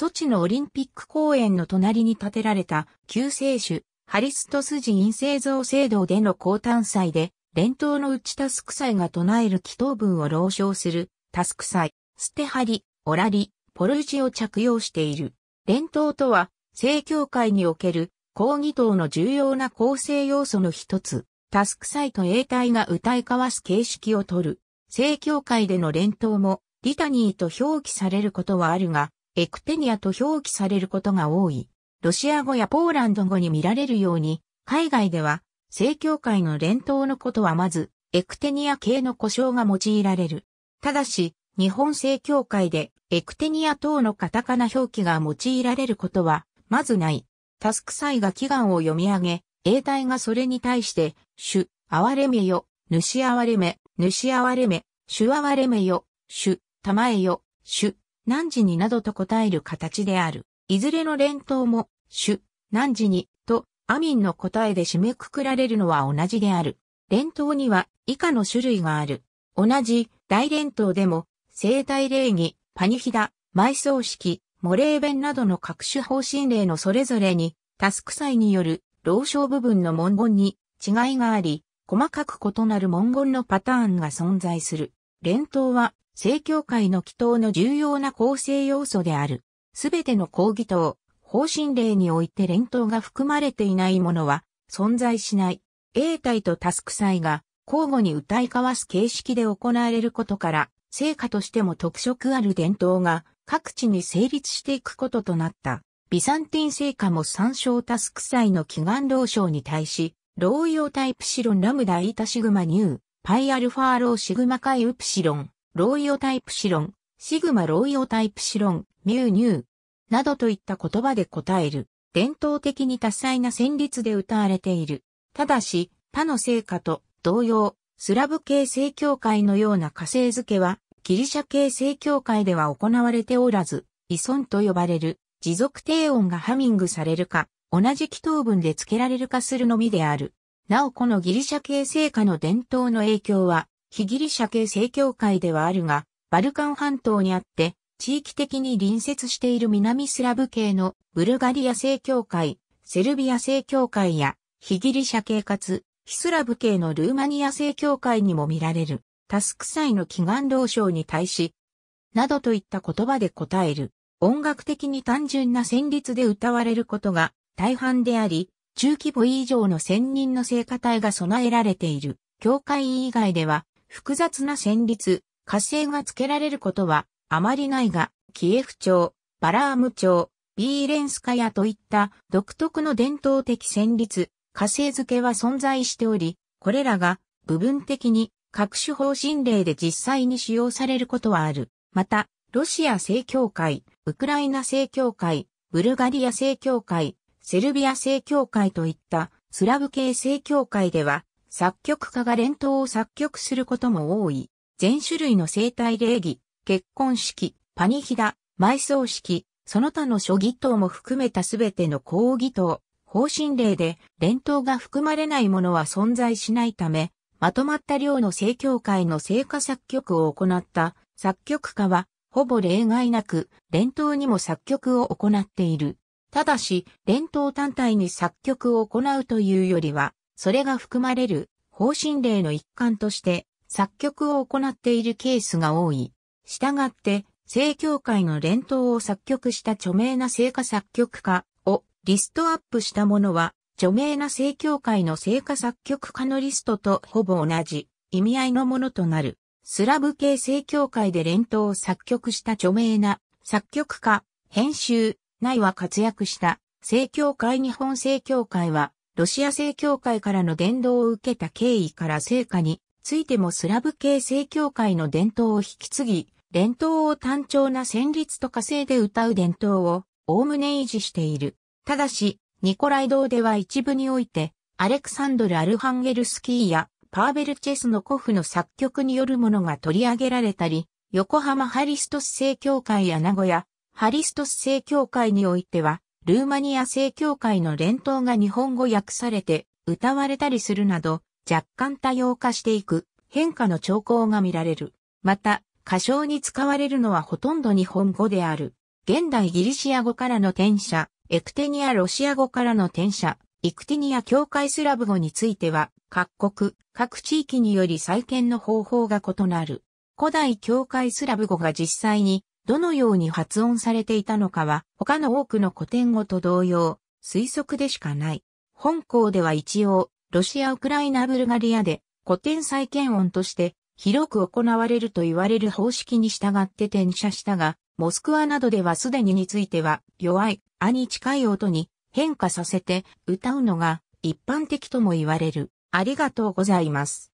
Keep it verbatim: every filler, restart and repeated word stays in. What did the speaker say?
ソチのオリンピック公園の隣に建てられた救世主、ハリストス寺院製造聖堂での降誕祭で、連投の内タスク祭が唱える祈祷文を朗唱するタスク祭、ステハリ、オラリ、ポルジを着用している。連投とは、正教会における抗議祷の重要な構成要素の一つ、タスク祭と詠嘆が歌い交わす形式をとる。正教会での連投も、リタニーと表記されることはあるが、エクテニアと表記されることが多い。ロシア語やポーランド語に見られるように、海外では、正教会の連投のことはまず、エクテニア系の呼称が用いられる。ただし、日本正教会で、エクテニア等のカタカナ表記が用いられることは、まずない。タスク祭が祈願を読み上げ、詠嘆がそれに対して、主、憐れめよ、主憐れめ、主憐れめ、主憐れめよ、主、賜えよ、主、汝になどと答える形である。いずれの連投も、主、汝に、と、アミンの答えで締めくくられるのは同じである。連投には、以下の種類がある。同じ、大連投でも、盛大礼儀、パニヒダ、埋葬式、モレー弁などの各種方針令のそれぞれに、タスク祭による、朗唱部分の文言に違いがあり、細かく異なる文言のパターンが存在する。連投は、正教会の祈祷の重要な構成要素である。すべての抗議祷、方針令において連投が含まれていないものは存在しない。詠嘆とタスク祭が交互に歌い交わす形式で行われることから、聖歌としても特色ある伝統が各地に成立していくこととなった。ビサンティン聖歌も参照タスク祭の祈願朗唱に対し、ローヨタイプシロンラムダイータシグマニュー、パイアルファーローシグマカイウプシロン。ローヨタイプシロン、シグマローヨタイプシロン、ミューニュー、などといった言葉で答える。伝統的に多彩な旋律で歌われている。ただし、他の聖歌と同様、スラブ系正教会のような歌聖づけは、ギリシャ系正教会では行われておらず、依存と呼ばれる、持続低音がハミングされるか、同じ祈祷文で付けられるかするのみである。なおこのギリシャ系聖歌の伝統の影響は、非ギリシャ系正教会ではあるが、バルカン半島にあって、地域的に隣接している南スラブ系のブルガリア正教会、セルビア正教会や、非ギリシャ系かつ、非スラブ系のルーマニア正教会にも見られる。タスク祭の祈願朗唱に対し、などといった言葉で答える。音楽的に単純な旋律で歌われることが大半であり、中規模以上の専任の聖歌隊が備えられている。教会以外では、複雑な旋律、歌聖が付けられることはあまりないが、キエフ朝、バラーム朝、ビーレンスカヤといった独特の伝統的旋律、歌聖付けは存在しており、これらが部分的に各種方針令で実際に使用されることはある。また、ロシア正教会、ウクライナ正教会、ブルガリア正教会、セルビア正教会といったスラブ系正教会では、作曲家が連投を作曲することも多い。全種類の盛大礼儀、結婚式、パニヒダ、埋葬式、その他の諸儀祷も含めたすべての抗議祷、方針令で連投が含まれないものは存在しないため、まとまった量の正教会の聖歌作曲を行った作曲家は、ほぼ例外なく連投にも作曲を行っている。ただし、連投単体に作曲を行うというよりは、それが含まれる方針令の一環として作曲を行っているケースが多い。したがって、正教会の連投を作曲した著名な聖歌作曲家をリストアップしたものは、著名な正教会の聖歌作曲家のリストとほぼ同じ意味合いのものとなる。スラブ系正教会で連投を作曲した著名な作曲家、編集、ないは活躍した正教会日本正教会は、ロシア正教会からの伝道を受けた経緯から聖歌についてもスラブ系正教会の伝統を引き継ぎ、連投を単調な旋律と歌聖で歌う伝統をおおむね維持している。ただし、ニコライ堂では一部において、アレクサンドル・アルハンゲルスキーやパーベル・チェスノコフの作曲によるものが取り上げられたり、横浜ハリストス正教会や名古屋、ハリストス正教会においては、ルーマニア正教会の連投が日本語訳されて歌われたりするなど若干多様化していく変化の兆候が見られる。また、歌唱に使われるのはほとんど日本語である。現代ギリシア語からの転写、エクテニアロシア語からの転写、イクテニア境界スラブ語については、各国、各地域により再建の方法が異なる。古代境界スラブ語が実際にどのように発音されていたのかは、他の多くの古典語と同様、推測でしかない。本項では一応、ロシア・ウクライナ・ブルガリアで古典再建音として広く行われると言われる方式に従って転写したが、モスクワなどではすでにについては弱い、アに近い音に変化させて歌うのが一般的とも言われる。ありがとうございます。